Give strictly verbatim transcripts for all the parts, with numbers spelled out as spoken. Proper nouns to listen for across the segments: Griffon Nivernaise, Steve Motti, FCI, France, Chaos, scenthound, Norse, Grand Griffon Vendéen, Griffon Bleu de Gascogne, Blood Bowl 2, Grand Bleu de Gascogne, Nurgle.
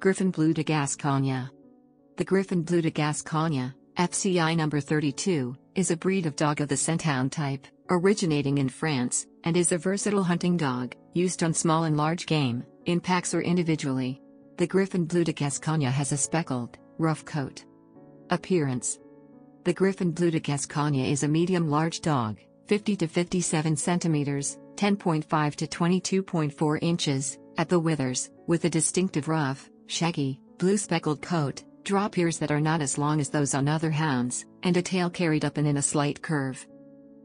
Griffon Bleu de Gascogne. The Griffon Bleu de Gascogne, F C I number thirty-two, is a breed of dog of the scenthound type, originating in France, and is a versatile hunting dog, used on small and large game, in packs or individually. The Griffon Bleu de Gascogne has a speckled, rough coat. Appearance. The Griffon Bleu de Gascogne is a medium-large dog, fifty to fifty-seven centimeters, ten point five to twenty-two point four inches, at the withers, with a distinctive rough, shaggy, blue speckled coat, drop ears that are not as long as those on other hounds, and a tail carried up and in a slight curve.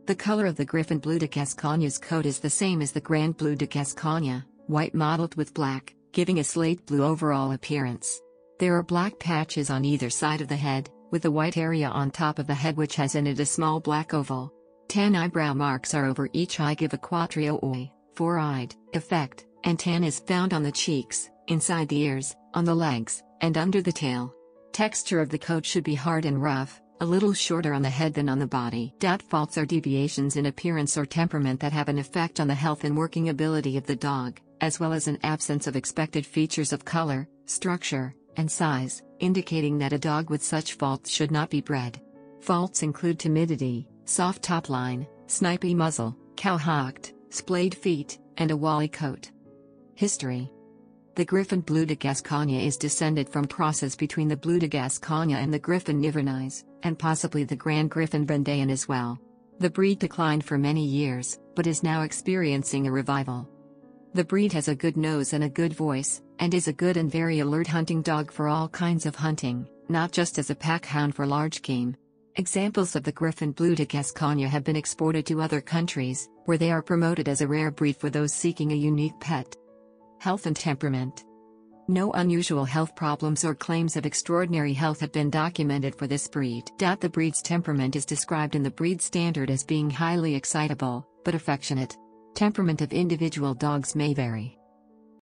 The color of the Griffon Bleu de Gascogne's coat is the same as the Grand Bleu de Gascogne, white mottled with black, giving a slate blue overall appearance. There are black patches on either side of the head, with a white area on top of the head which has in it a small black oval. Tan eyebrow marks are over each eye, give a quattro eye, four-eyed, effect, and tan is found on the cheeks, inside the ears, on the legs, and under the tail. Texture of the coat should be hard and rough, a little shorter on the head than on the body. Faults are deviations in appearance or temperament that have an effect on the health and working ability of the dog, as well as an absence of expected features of color, structure, and size, indicating that a dog with such faults should not be bred. Faults include timidity, soft top line, snipy muzzle, cow-hocked, splayed feet, and a woolly coat. History. The Griffon Bleu de Gascogne is descended from crosses between the Bleu de Gascogne and the Griffon Nivernaise, and possibly the Grand Griffon Vendéen as well. The breed declined for many years, but is now experiencing a revival. The breed has a good nose and a good voice, and is a good and very alert hunting dog for all kinds of hunting, not just as a pack hound for large game. Examples of the Griffon Bleu de Gascogne have been exported to other countries, where they are promoted as a rare breed for those seeking a unique pet. Health and temperament. No unusual health problems or claims of extraordinary health have been documented for this breed. The breed's temperament is described in the breed standard as being highly excitable, but affectionate. Temperament of individual dogs may vary.